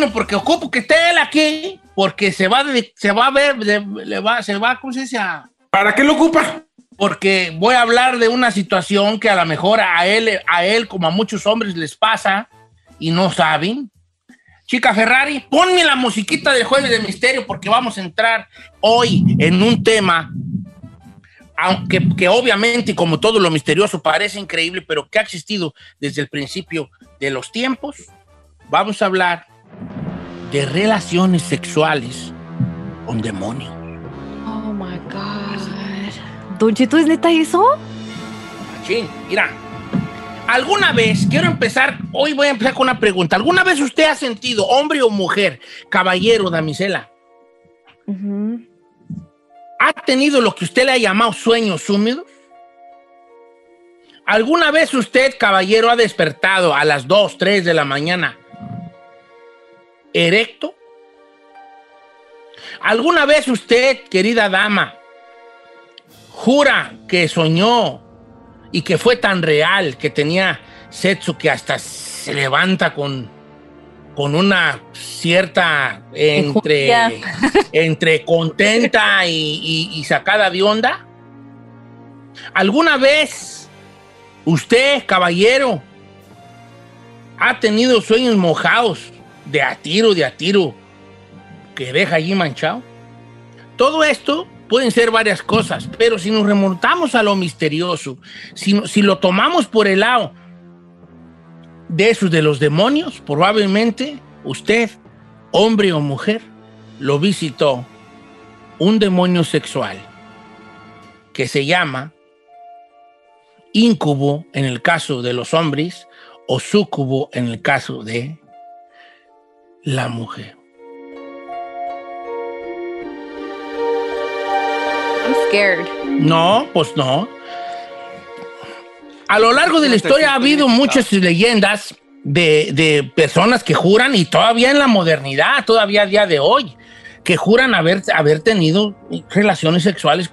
vino porque ocupo que esté él aquí, porque se va a ver, ¿cómo se dice? ¿Para qué lo ocupa? Porque voy a hablar de una situación que a lo mejor a él como a muchos hombres les pasa y no saben. Chica Ferrari, ponme la musiquita del Jueves de Misterio porque vamos a entrar hoy en un tema que obviamente, como todo lo misterioso, parece increíble, pero que ha existido desde el principio de los tiempos. Vamos a hablar de relaciones sexuales con demonios. Oh, my God. ¿Don Cheto, es neta eso? Sí, mira. ¿Alguna vez, hoy voy a empezar con una pregunta, ¿alguna vez usted ha sentido, hombre o mujer, caballero, damisela, ha tenido lo que usted le ha llamado sueños húmedos? ¿Alguna vez usted, caballero, ha despertado a las 2, 3 de la mañana erecto? ¿Alguna vez usted, querida dama, jura que soñó y que fue tan real que tenía sexo que hasta se levanta con una cierta entre contenta y sacada de onda? ¿Alguna vez usted, caballero, ha tenido sueños mojados de a tiro, que deja allí manchado? Todo esto pueden ser varias cosas, pero si nos remontamos a lo misterioso, si lo tomamos por el lado de esos de los demonios, probablemente usted, hombre o mujer, lo visitó un demonio sexual que se llama Incubo en el caso de los hombres o Sucubo en el caso de la mujer. Scared. No, pues no. A lo largo de la historia ha habido muchas leyendas de personas que juran, y todavía en la modernidad, todavía a día de hoy, que juran haber tenido relaciones sexuales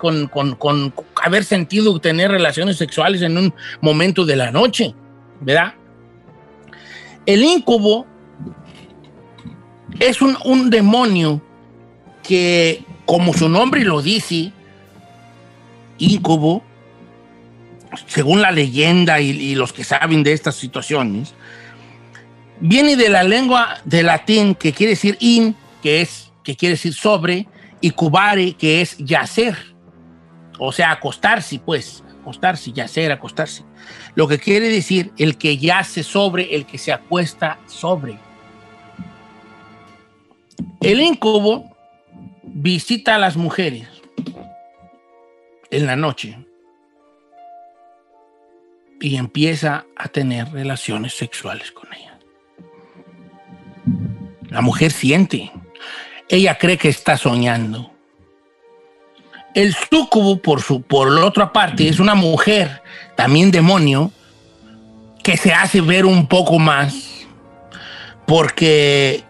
haber sentido tener relaciones sexuales en un momento de la noche, ¿verdad? El incubo es un demonio que, como su nombre lo dice, Incubo, según la leyenda y los que saben de estas situaciones, viene de la lengua de latín que quiere decir in, que quiere decir sobre, y cubare, que es yacer, o sea, acostarse, pues, acostarse, yacer, acostarse. Lo que quiere decir el que yace sobre, el que se acuesta sobre. El incubo visita a las mujeres en la noche y empieza a tener relaciones sexuales con ella. La mujer siente, ella cree que está soñando. El súcubo, por la otra parte, es una mujer, también demonio, que se hace ver un poco más, porque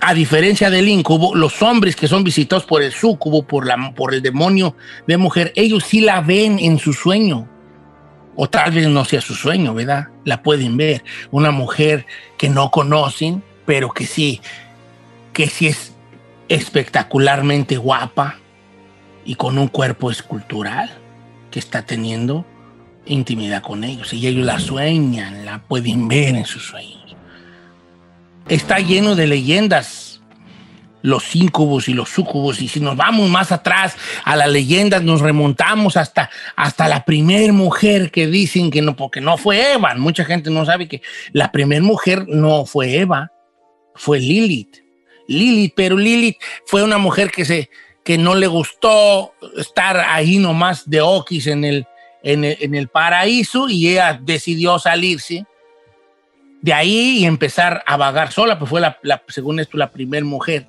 a diferencia del incubo, los hombres que son visitados por el súcubo, por el demonio de mujer, ellos sí la ven en su sueño. O tal vez no sea su sueño, ¿verdad? La pueden ver. Una mujer que no conocen, pero que sí es espectacularmente guapa y con un cuerpo escultural, que está teniendo intimidad con ellos. Y ellos la sueñan, la pueden ver en sus sueños. Está lleno de leyendas, los incubos y los sucubos, y si nos vamos más atrás a las leyendas, nos remontamos hasta la primer mujer que dicen que no, porque no fue Eva. Mucha gente no sabe que la primer mujer no fue Eva, fue Lilith, pero Lilith fue una mujer que no le gustó estar ahí nomás de oquis en el paraíso, y ella decidió salirse de ahí y empezar a vagar sola, pues fue según esto, la primer mujer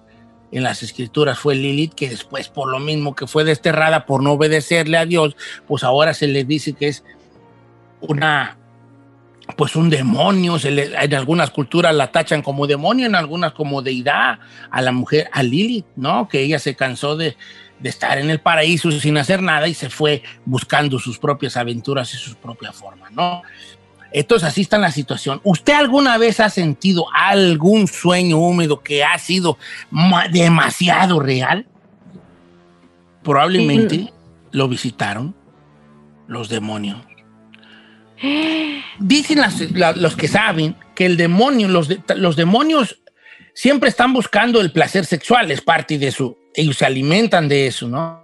en las escrituras fue Lilith, que después, por lo mismo que fue desterrada por no obedecerle a Dios, pues ahora se le dice que es un demonio. En algunas culturas la tachan como demonio, en algunas como deidad a la mujer, a Lilith, ¿no? Que ella se cansó de estar en el paraíso sin hacer nada y se fue buscando sus propias aventuras y su propia forma, ¿no? Entonces, así está la situación. ¿Usted alguna vez ha sentido algún sueño húmedo que ha sido demasiado real? Probablemente lo visitaron los demonios. Dicen los que saben que el demonio, los demonios siempre están buscando el placer sexual, es parte de eso. Ellos se alimentan de eso, ¿no?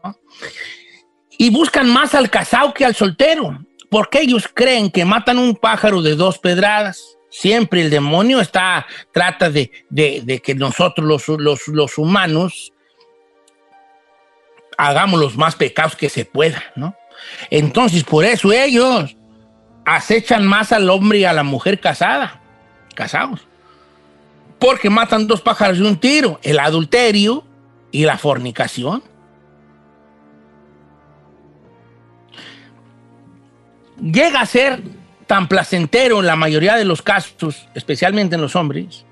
Y buscan más al casado que al soltero, porque ellos creen que matan un pájaro de dos pedradas. Siempre el demonio trata de que nosotros los humanos hagamos los más pecados que se pueda, ¿no? Entonces, por eso ellos acechan más al hombre y a la mujer casados, porque matan dos pájaros de un tiro, el adulterio y la fornicación. Llega a ser tan placentero en la mayoría de los casos, especialmente en los hombres,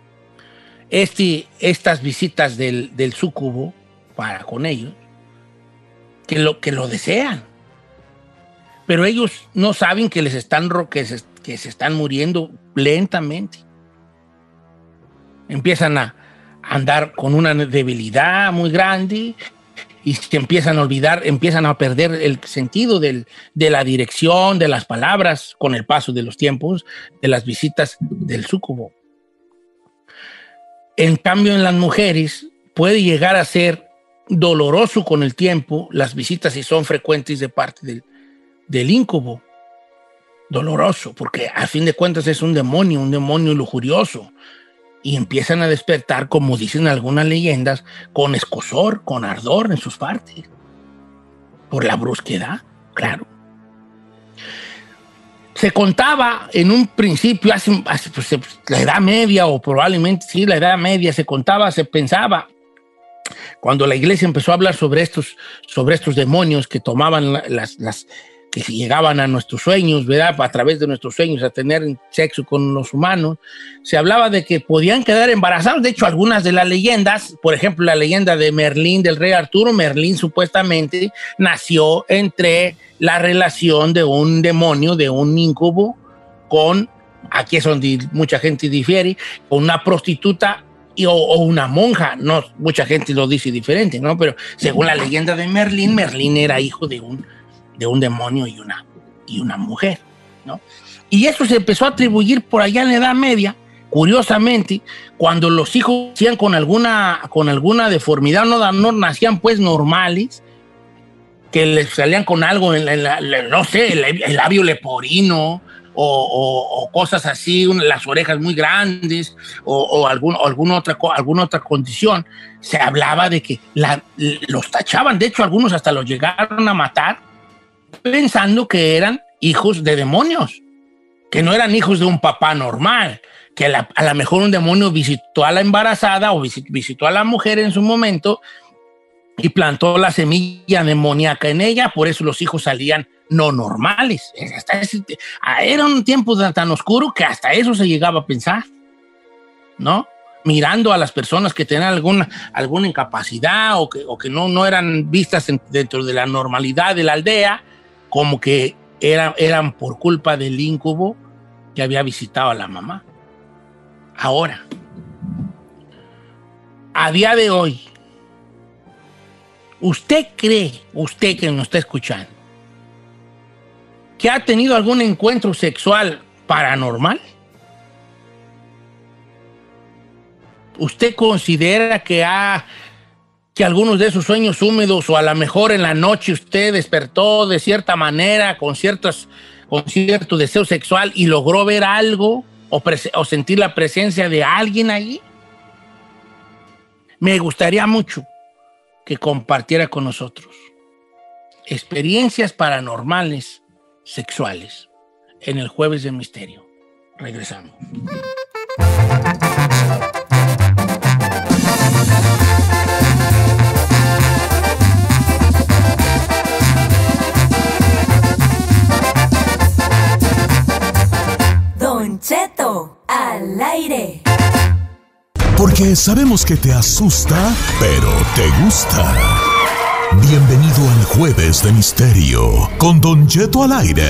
estas visitas del súcubo para con ellos, que lo desean. Pero ellos no saben que se están muriendo lentamente. Empiezan a andar con una debilidad muy grande y se empiezan a olvidar, empiezan a perder el sentido de la dirección, de las palabras, con el paso de los tiempos, de las visitas del súcubo. En cambio, en las mujeres puede llegar a ser doloroso con el tiempo las visitas si son frecuentes de parte del íncubo. Doloroso, porque a fin de cuentas es un demonio lujurioso, y empiezan a despertar, como dicen algunas leyendas, con escozor, con ardor en sus partes, por la brusquedad, claro. Se contaba en un principio, la Edad Media, o probablemente sí, la Edad Media, se pensaba, cuando la iglesia empezó a hablar sobre estos demonios que tomaban que llegaban a nuestros sueños, ¿verdad? A través de nuestros sueños, a tener sexo con los humanos, se hablaba de que podían quedar embarazados. De hecho, algunas de las leyendas, por ejemplo, la leyenda de Merlín, del rey Arturo, Merlín supuestamente nació entre la relación de un demonio, de un íncubo, aquí es donde mucha gente difiere, con una prostituta o una monja. No, mucha gente lo dice diferente, ¿no? Pero según la leyenda de Merlín, Merlín era hijo de un demonio y una mujer, ¿no? Y eso se empezó a atribuir por allá en la Edad Media, curiosamente, cuando los hijos nacían con alguna deformidad, no nacían pues normales, que les salían con algo, no sé, el labio leporino, o cosas así, las orejas muy grandes, o alguna otra condición. Se hablaba de que los tachaban, de hecho algunos hasta los llegaron a matar, pensando que eran hijos de demonios, que no eran hijos de un papá normal, que a lo mejor un demonio visitó a la embarazada o visitó a la mujer en su momento y plantó la semilla demoníaca en ella, por eso los hijos salían no normales. Era un tiempo tan oscuro que hasta eso se llegaba a pensar, ¿no? Mirando a las personas que tenían alguna incapacidad o que no eran vistas dentro de la normalidad de la aldea, como que eran por culpa del íncubo que había visitado a la mamá. Ahora, a día de hoy, usted que nos está escuchando, que ha tenido algún encuentro sexual paranormal, ¿usted considera que algunos de esos sueños húmedos, o a lo mejor en la noche usted despertó de cierta manera con cierto deseo sexual y logró ver algo o sentir la presencia de alguien allí? Me gustaría mucho que compartiera con nosotros experiencias paranormales sexuales en el Jueves de Misterio. Regresamos. Don Cheto al aire. Porque sabemos que te asusta, pero te gusta. Bienvenido al Jueves de Misterio con Don Cheto al aire.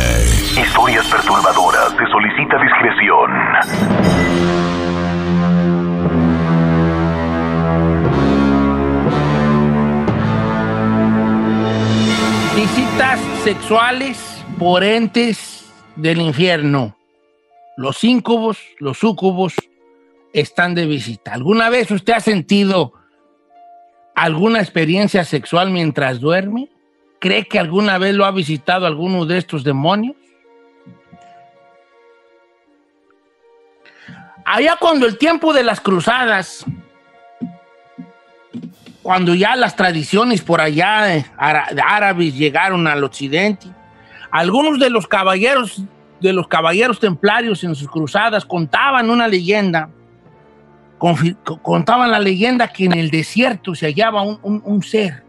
Historias perturbadoras se solicitan Solicita discreción. Visitas sexuales por entes del infierno. Los íncubos, los súcubos están de visita. ¿Alguna vez usted ha sentido alguna experiencia sexual mientras duerme? ¿Cree que alguna vez lo ha visitado alguno de estos demonios? Allá cuando el tiempo de las cruzadas, cuando ya las tradiciones por allá árabes llegaron al occidente, algunos de los caballeros templarios en sus cruzadas contaban una leyenda, contaban la leyenda que en el desierto se hallaba un ser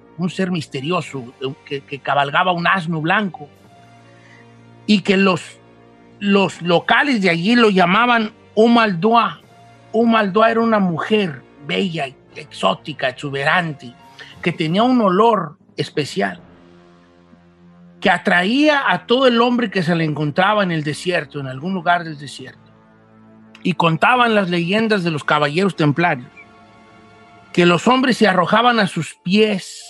misterioso que cabalgaba un asno blanco y que los locales de allí lo llamaban Umaldúa. Umaldúa era una mujer bella, exótica, exuberante, que tenía un olor especial, que atraía a todo el hombre que se le encontraba en el desierto, en algún lugar del desierto. Y contaban las leyendas de los caballeros templarios, que los hombres se arrojaban a sus pies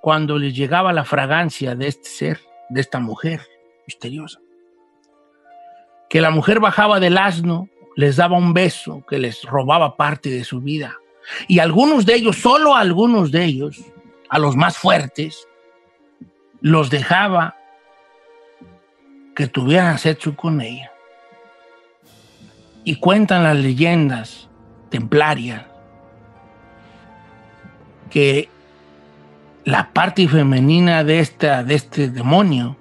cuando les llegaba la fragancia de este ser, de esta mujer misteriosa. Que la mujer bajaba del asno, les daba un beso que les robaba parte de su vida. Y algunos de ellos, solo algunos de ellos, a los más fuertes, los dejaba que tuvieran sexo con ella. Y cuentan las leyendas templarias que la parte femenina de este demonio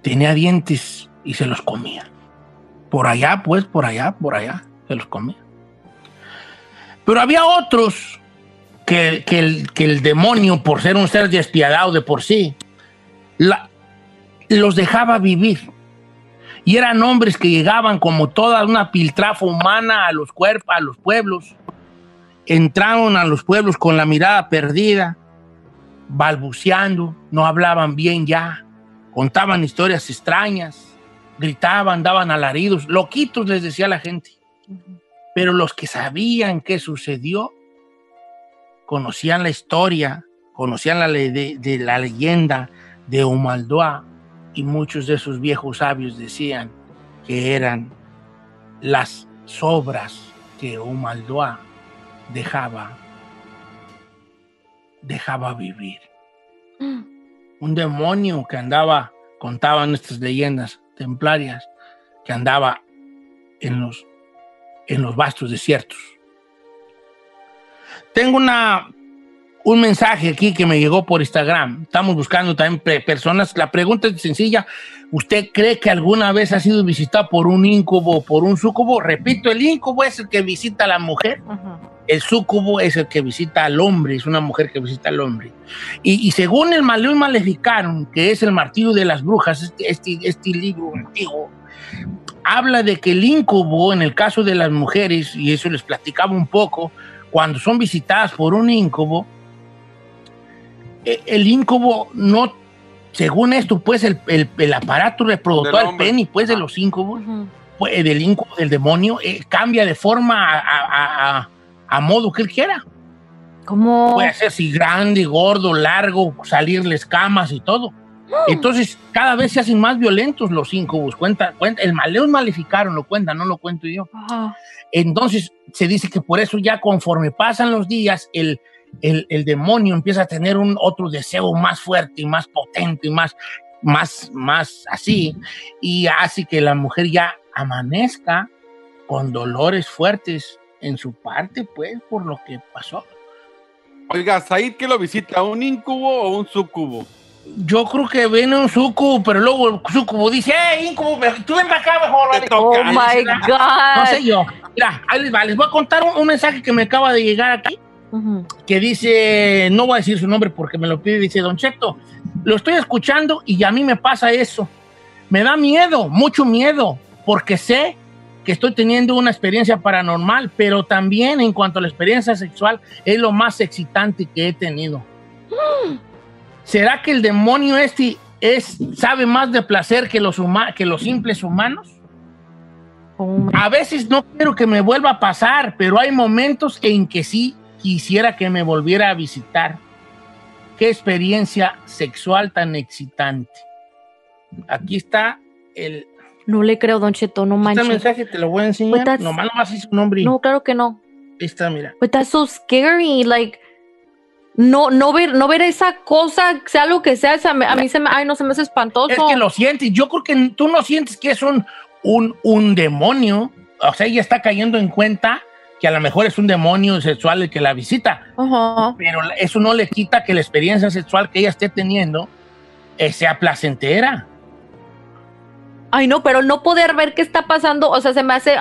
tenía dientes y se los comía. Por allá, se los comía. Pero había otros que el demonio, por ser un ser despiadado de por sí, los dejaba vivir. Y eran hombres que llegaban como toda una piltrafa humana a los cuerpos, a los pueblos. Entraron a los pueblos con la mirada perdida, balbuceando, no hablaban bien ya, contaban historias extrañas. Gritaban, daban alaridos, loquitos les decía la gente. Pero los que sabían qué sucedió, conocían la historia, conocían la leyenda de Umaldúa, y muchos de esos viejos sabios decían que eran las sobras que Umaldúa dejaba vivir. Un demonio que andaba, contaban estas leyendas templarias, que andaba en los vastos desiertos. Tengo un mensaje aquí que me llegó por Instagram. Estamos buscando también personas. La pregunta es sencilla. ¿Usted cree que alguna vez ha sido visitada por un íncubo o por un súcubo? Repito, el íncubo es el que visita a la mujer. El súcubo es el que visita al hombre. Es una mujer que visita al hombre. Y según el Malleus Maleficarum, que es el martillo de las brujas, este libro antiguo, habla de que el íncubo, en el caso de las mujeres, y eso les platicaba un poco, cuando son visitadas por un íncubo, el íncubo no, según esto, pues el aparato reproductor, el pene, pues de los íncubos, pues, del íncubo, del demonio, cambia de forma a modo que él quiera. ¿Cómo? Puede ser así grande, gordo, largo, salirles camas y todo. Entonces, cada vez se hacen más violentos los íncubos. Cuenta, el Malleus Maleficarum lo cuenta, no lo cuento yo. Entonces, se dice que por eso ya conforme pasan los días, el demonio empieza a tener otro deseo más fuerte y más potente y más así, y hace que la mujer ya amanezca con dolores fuertes en su parte, pues, por lo que pasó. Oiga, Said, ¿qué lo visita? ¿Un íncubo o un súcubo? Yo creo que viene un súcubo, pero luego el súcubo dice, íncubo, tú ven para acá mejor. Oh, my God. No sé yo. Mira, ahí les va. Les voy a contar un mensaje que me acaba de llegar aquí. Que dice, no voy a decir su nombre porque me lo pide, dice: Don Cheto, lo estoy escuchando y a mí me pasa eso, me da miedo, mucho miedo, porque sé que estoy teniendo una experiencia paranormal, pero también en cuanto a la experiencia sexual es lo más excitante que he tenido. ¿Será que el demonio sabe más de placer que los simples humanos? A veces no quiero que me vuelva a pasar, pero hay momentos en que sí quisiera que me volviera a visitar. Qué experiencia sexual tan excitante. Aquí está el... No le creo, Don Cheto, no manches. Este mensaje te lo voy a enseñar. Nomás hice un nombre. No, claro que no. Esta, mira. But that's so scary, like... No ver esa cosa, sea lo que sea, a mí se me hace espantoso. Es que lo sientes, yo creo que tú no sientes que es un demonio, o sea, ella está cayendo en cuenta que a lo mejor es un demonio sexual el que la visita, pero eso no le quita que la experiencia sexual que ella esté teniendo sea placentera. Ay, no, pero no poder ver qué está pasando, o sea, se me hace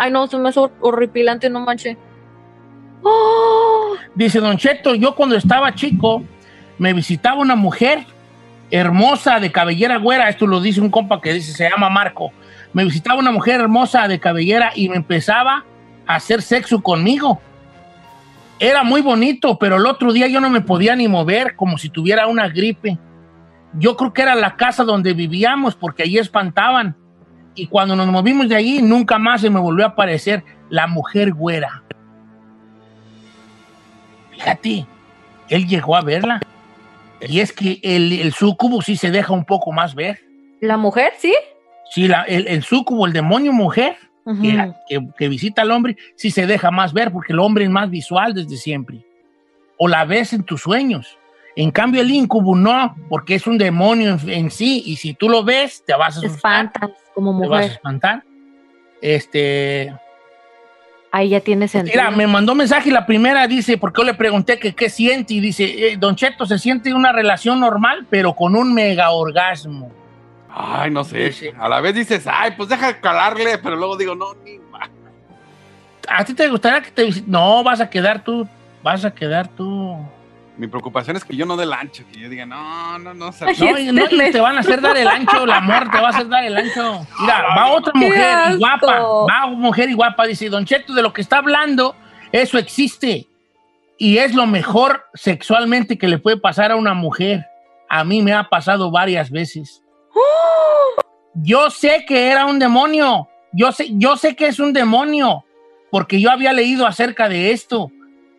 horripilante, no manches. Oh. Dice Don Cheto, yo cuando estaba chico me visitaba una mujer hermosa de cabellera güera, esto lo dice un compa que dice, se llama Marco, me visitaba una mujer hermosa de cabellera y me empezaba a hacer sexo conmigo, era muy bonito, pero el otro día yo no me podía ni mover, como si tuviera una gripe. Yo creo que era la casa donde vivíamos porque allí espantaban, y cuando nos movimos de allí nunca más se me volvió a aparecer la mujer güera. Fíjate, él llegó a verla. Y es que el sucubo sí se deja un poco más ver. ¿La mujer, sí? Sí, el sucubo, el demonio mujer, que visita al hombre, sí se deja más ver, porque el hombre es más visual desde siempre. O la ves en tus sueños. En cambio, el incubo no, porque es un demonio en sí, y si tú lo ves, te vas a asustar. Espantas como mujer. Te vas a espantar. Ahí ya tiene sentido. Mira, me mandó un mensaje y la primera dice, porque yo le pregunté que qué siente, y dice, Don Cheto, se siente una relación normal, pero con un mega orgasmo. Ay, no sé. Dice, a la vez dices, ay, pues deja calarle, pero luego digo, no, ni más. ¿A ti te gustaría que te visiten? No, vas a quedar tú. Mi preocupación es que yo no dé el ancho, que yo diga, no. Ay, no, te van a hacer dar el ancho, el amor, te va a hacer dar el ancho. Mira, va otra mujer y guapa, dice, Don Cheto, de lo que está hablando, eso existe. Y es lo mejor sexualmente que le puede pasar a una mujer. A mí me ha pasado varias veces. Yo sé que era un demonio, yo sé que es un demonio, porque yo había leído acerca de esto,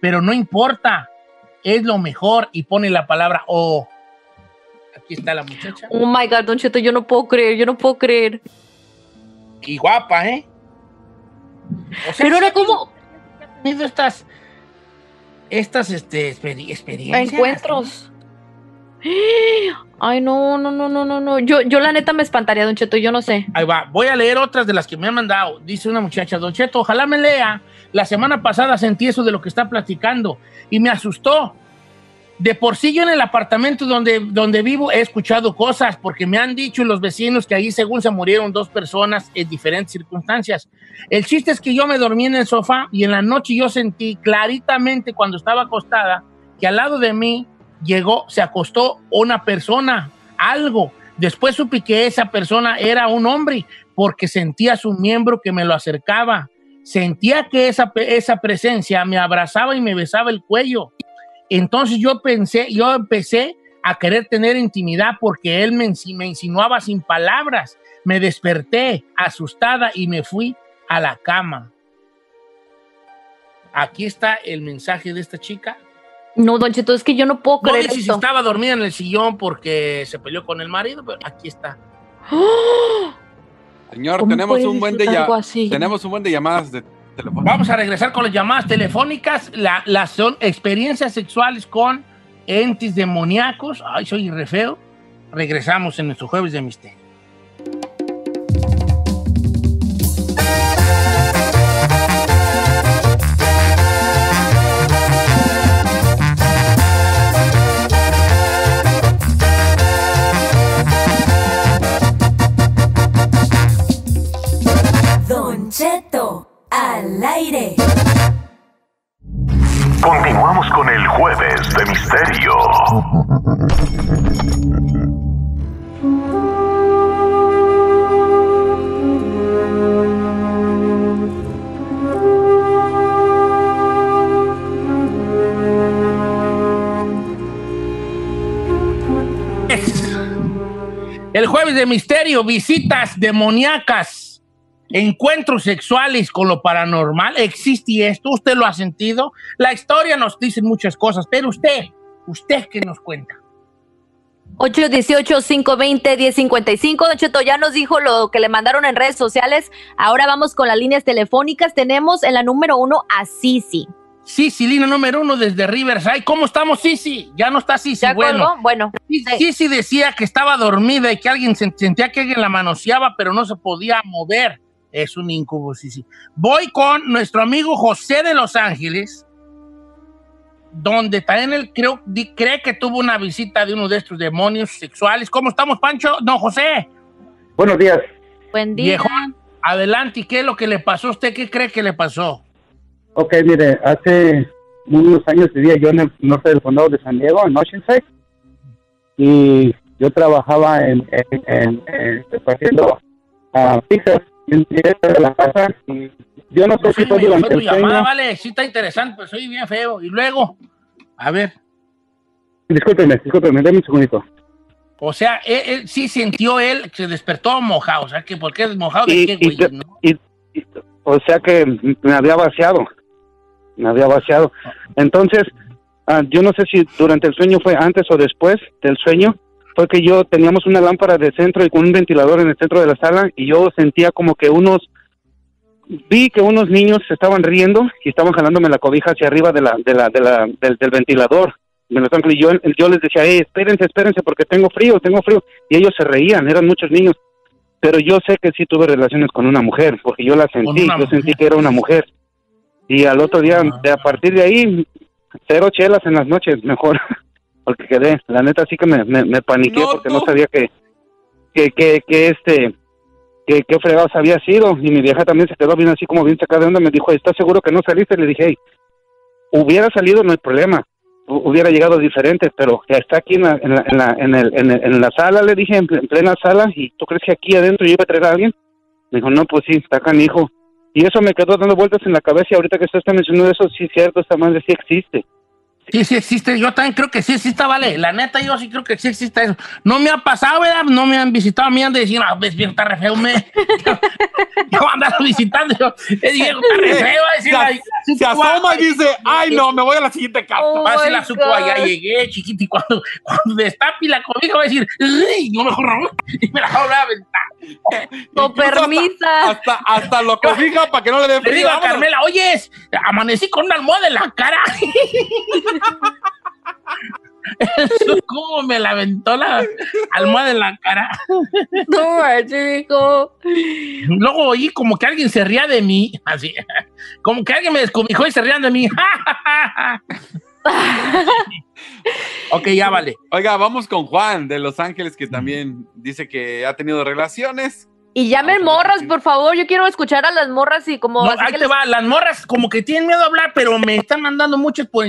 pero no importa. Es lo mejor, y pone la palabra oh. Aquí está la muchacha. Oh my God, Don Cheto, yo no puedo creer. Y guapa, ¿eh? O sea, pero ahora, ¿cómo? ¿Has tenido estas experiencias? Encuentros. Ay, no. Yo la neta me espantaría, Don Cheto, yo no sé. Ahí va, voy a leer otras de las que me han mandado. Dice una muchacha, Don Cheto, ojalá me lea. La semana pasada sentí eso de lo que está platicando y me asustó. De por sí yo en el apartamento donde vivo he escuchado cosas, porque me han dicho los vecinos que ahí según se murieron 2 personas en diferentes circunstancias. El chiste es que yo me dormí en el sofá y en la noche yo sentí claritamente cuando estaba acostada que al lado de mí se acostó una persona, algo. Después supe que esa persona era un hombre porque sentía su miembro que me lo acercaba. Sentía que esa presencia me abrazaba y me besaba el cuello. Entonces yo empecé a querer tener intimidad porque él me insinuaba sin palabras. Me desperté asustada y me fui a la cama. Aquí está el mensaje de esta chica. No, Don Cheto, es que yo no puedo creer esto. No sé si estaba dormida en el sillón porque se peleó con el marido, pero aquí está. ¡Oh! Señor, tenemos un buen de llamadas de teléfono. Vamos a regresar con las llamadas telefónicas. Las son experiencias sexuales con entes demoníacos. Ay, soy re feo. Regresamos en nuestro Jueves de Misterio. Cheto al aire. Continuamos con el Jueves de Misterio. El Jueves de Misterio, visitas demoníacas. Encuentros sexuales con lo paranormal, ¿existe esto? ¿Usted lo ha sentido? La historia nos dice muchas cosas, pero usted ¿qué nos cuenta? 818-520-1055. Don Cheto, ya nos dijo lo que le mandaron en redes sociales. Ahora vamos con las líneas telefónicas. Tenemos en la número 1 a Sisi. Sisi, línea número 1 desde Riverside. ¿Cómo estamos, Sisi? Ya no está Sisi. Bueno. Sisi decía que estaba dormida y que alguien sentía que alguien la manoseaba, pero no se podía mover. Es un incubo, Sisi. Voy con nuestro amigo José de Los Ángeles, donde también él cree que tuvo una visita de uno de estos demonios sexuales. ¿Cómo estamos, Pancho? No, José. Buenos días. Buen día. Viejón, adelante. ¿Qué es lo que le pasó a usted? ¿Qué cree que le pasó? Ok, mire, hace unos años vivía yo en el norte del condado de San Diego, en Oceanside, y yo trabajaba repartiendo pizzas en directo de la casa, y yo no sé si fue durante el sueño. Vale, sí está interesante, pero soy bien feo. Y luego, a ver. Discúlpeme, déme un segundito. O sea, él sí sintió él que se despertó mojado, o sea, que porque es mojado de qué, güey, ¿no? O sea que me había vaciado. Entonces, yo no sé si durante el sueño fue antes o después del sueño, fue que yo teníamos una lámpara de centro y con un ventilador en el centro de la sala, y yo sentía como que unos niños se estaban riendo y estaban jalándome la cobija hacia arriba del ventilador. Y yo les decía, espérense, porque tengo frío. Y ellos se reían, eran muchos niños. Pero yo sé que sí tuve relaciones con una mujer, porque yo la sentí, sentí que era una mujer. Y al otro día, a partir de ahí, cero chelas en las noches, mejor. Porque quedé, la neta sí que me paniqué, porque no sabía qué fregados había sido. Y mi vieja también se quedó bien así como bien sacada de onda, me dijo, ¿estás seguro que no saliste? Le dije, hey, hubiera salido no hay problema, hubiera llegado diferente, pero está aquí en la sala, le dije, en plena sala, y ¿tú crees que aquí adentro yo iba a traer a alguien? Me dijo, no, pues sí, está canijo. Y eso me quedó dando vueltas en la cabeza, y ahorita que usted está mencionando eso, sí es cierto, esta madre sí existe. Sí existe, yo también creo que sí existe, vale, la neta yo sí creo que sí existe eso. No me ha pasado, ¿verdad? No me han visitado, a mí han de decir, ah, ves bien, está re feo, yo andaba visitando, yo digo, está re feo, a decir, se asoma y dice, ay no, me voy a la siguiente casa. Va a decir la supo, allá llegué, chiquito, y cuando destape la cobija va a decir, no me juro, y me la voy a aventar. No permita. Hasta lo cobija para que no le dé frío. Le digo a Carmela, oyes, amanecí con una almohada en la cara. ¿Cómo me la aventó la almohada en la cara? No, chico. Luego oí como que alguien se ría de mí, así. Como que alguien me descubijó y se rían de mí. Ok, ya vale. Oiga, vamos con Juan de Los Ángeles, que también dice que ha tenido relaciones. Y llamen morras, por favor, yo quiero escuchar a las morras y como... No, ahí te va, las morras como que tienen miedo a hablar, pero me están mandando muchas por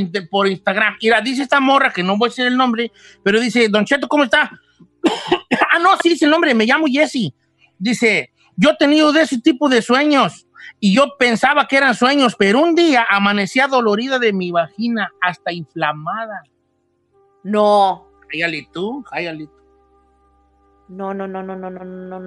Instagram. Y la dice esta morra, que no voy a decir el nombre, pero dice, Don Cheto, ¿cómo está? Ah, no, sí dice el nombre, me llamo Jessy. Dice, yo he tenido de ese tipo de sueños y yo pensaba que eran sueños, pero un día amanecía dolorida de mi vagina, hasta inflamada. No. Cállale tú. No,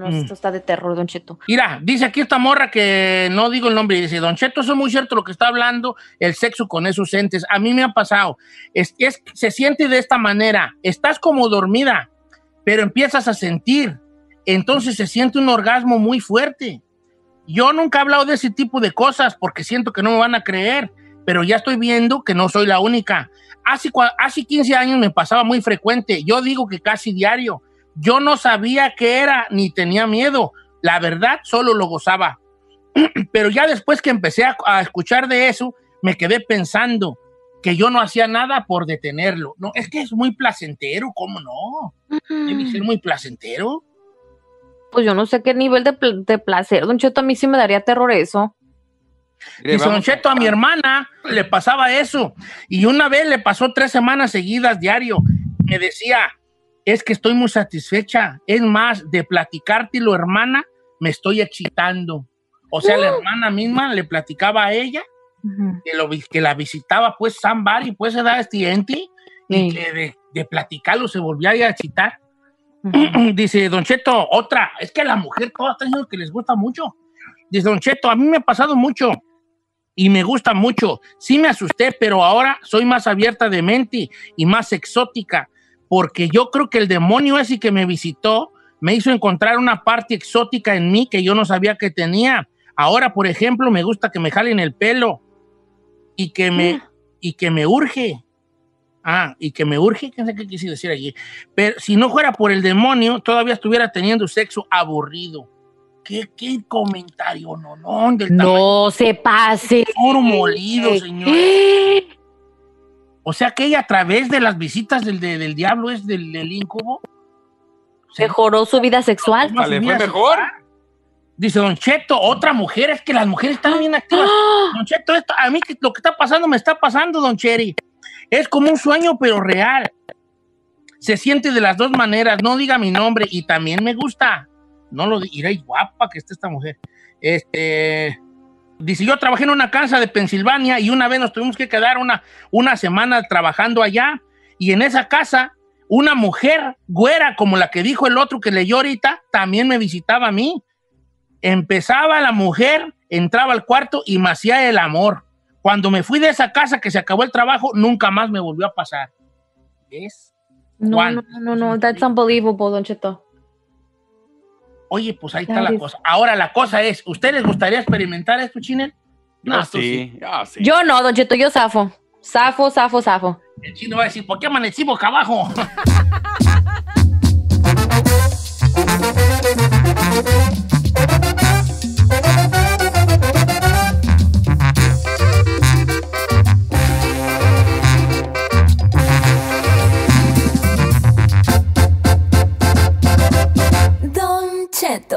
esto está de terror, Don Cheto. Mira, dice aquí esta morra que no digo el nombre, y dice, Don Cheto, eso es muy cierto lo que está hablando, el sexo con esos entes. A mí me ha pasado, se siente de esta manera, estás como dormida, pero empiezas a sentir, entonces se siente un orgasmo muy fuerte. Yo nunca he hablado de ese tipo de cosas porque siento que no me van a creer, pero ya estoy viendo que no soy la única. Hace 15 años me pasaba muy frecuente, yo digo que casi diario. Yo no sabía qué era, ni tenía miedo. La verdad, solo lo gozaba. Pero ya después que empecé a escuchar de eso, me quedé pensando que yo no hacía nada por detenerlo. No, es que es muy placentero, ¿cómo no? Debe ser muy placentero. Pues yo no sé qué nivel de placer. Don Cheto, a mí sí me daría terror eso. Dice, Don Cheto, a mi hermana le pasaba eso. Y una vez le pasó 3 semanas seguidas diario. Me decía... Es que estoy muy satisfecha. Es más, de platicártelo, hermana, me estoy excitando. O sea, la hermana misma le platicaba a ella que la visitaba, pues, somebody, pues, era este ente, y que de platicarlo se volvía a excitar. Dice, Don Cheto, otra, es que a la mujer todas dicen que les gusta mucho. Dice, Don Cheto, a mí me ha pasado mucho y me gusta mucho. Sí me asusté, pero ahora soy más abierta de mente y más exótica, porque yo creo que el demonio ese que me visitó me hizo encontrar una parte exótica en mí que yo no sabía que tenía. Ahora, por ejemplo, me gusta que me jalen el pelo y que me urge. Ah, y que me urge, ¿qué sé qué quise decir allí? Pero si no fuera por el demonio, todavía estuviera teniendo sexo aburrido. ¿Qué comentario, no? No se pase. Oro molido, señor. O sea que ella a través de las visitas del diablo es del incubo. ¿Mejoró su vida sexual? ¿Le fue mejor? Dice, Don Cheto, otra mujer, es que las mujeres están bien activas. Don Cheto, esto, a mí lo que está pasando me está pasando, Don Cheri. Es como un sueño, pero real. Se siente de las dos maneras, no diga mi nombre y también me gusta. No lo diréis, guapa que está esta mujer. Dice, yo trabajé en una casa de Pensilvania y una vez nos tuvimos que quedar una semana trabajando allá, y en esa casa una mujer güera como la que dijo el otro que leyó ahorita también me visitaba a mí. Empezaba la mujer, entraba al cuarto y me hacía el amor. Cuando me fui de esa casa que se acabó el trabajo, nunca más me volvió a pasar. ¿Ves? No, that's unbelievable, Don Cheto. Oye, pues ahí está la cosa. Ahora la cosa es, ¿ustedes les gustaría experimentar esto, Chinel? No, sí. Sí. Yo no, Don Cheto, yo zafo. Zafo. El chino va a decir, ¿por qué amanecimos acá abajo? Don Cheto.